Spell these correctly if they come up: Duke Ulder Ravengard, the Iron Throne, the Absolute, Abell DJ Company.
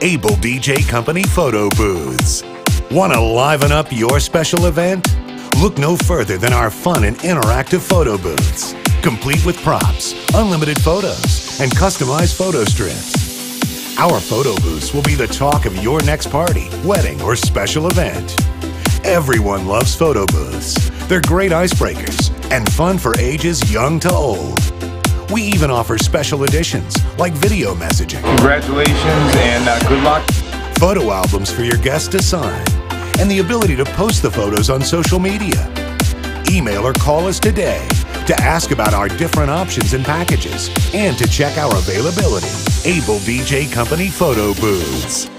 Abell DJ Company photo booths. Want to liven up your special event? Look no further than our fun and interactive photo booths, complete with props, unlimited photos, and customized photo strips. Our photo booths will be the talk of your next party, wedding, or special event. Everyone loves photo booths. They're great icebreakers and fun for ages young to old. We even offer special editions like video messaging. Congratulations and good luck. Photo albums for your guests to sign, and the ability to post the photos on social media. Email or call us today to ask about our different options and packages and to check our availability. Abell DJ Company photo booths.